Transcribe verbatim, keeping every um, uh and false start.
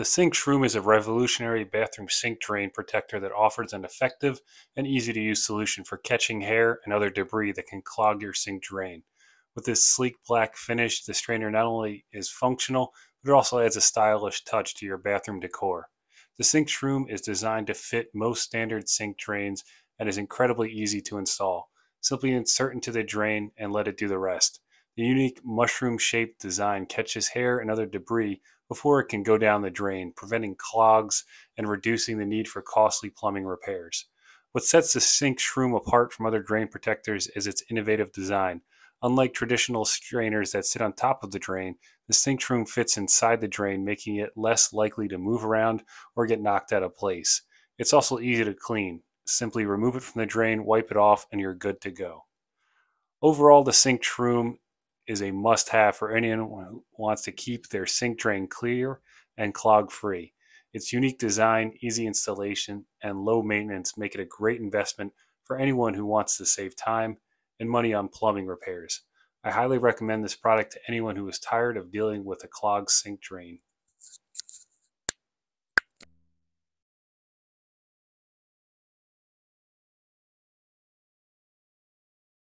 The SinkShroom is a revolutionary bathroom sink drain protector that offers an effective and easy-to-use solution for catching hair and other debris that can clog your sink drain. With this sleek black finish, this drainer not only is functional, but it also adds a stylish touch to your bathroom decor. The SinkShroom is designed to fit most standard sink drains and is incredibly easy to install. Simply insert into the drain and let it do the rest. The unique mushroom-shaped design catches hair and other debris before it can go down the drain, preventing clogs and reducing the need for costly plumbing repairs. What sets the SinkShroom apart from other drain protectors is its innovative design. Unlike traditional drainers that sit on top of the drain, the SinkShroom fits inside the drain, making it less likely to move around or get knocked out of place. It's also easy to clean. Simply remove it from the drain, wipe it off, and you're good to go. Overall, the SinkShroom is a must-have for anyone who wants to keep their sink drain clear and clog-free. Its unique design, easy installation, and low maintenance make it a great investment for anyone who wants to save time and money on plumbing repairs. I highly recommend this product to anyone who is tired of dealing with a clogged sink drain.